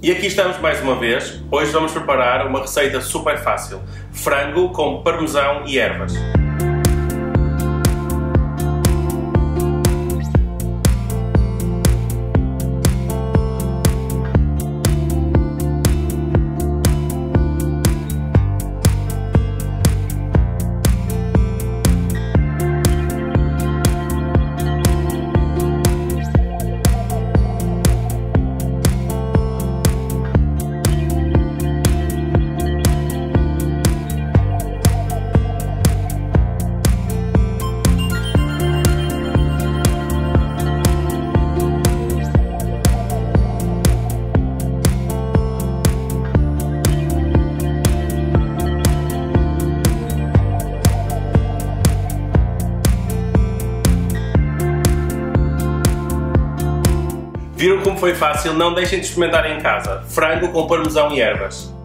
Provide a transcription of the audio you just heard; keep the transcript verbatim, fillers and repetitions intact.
E aqui estamos mais uma vez. Hoje vamos preparar uma receita super fácil: frango com parmesão e ervas. Viram como foi fácil? Não deixem de experimentar em casa. Frango com parmesão e ervas.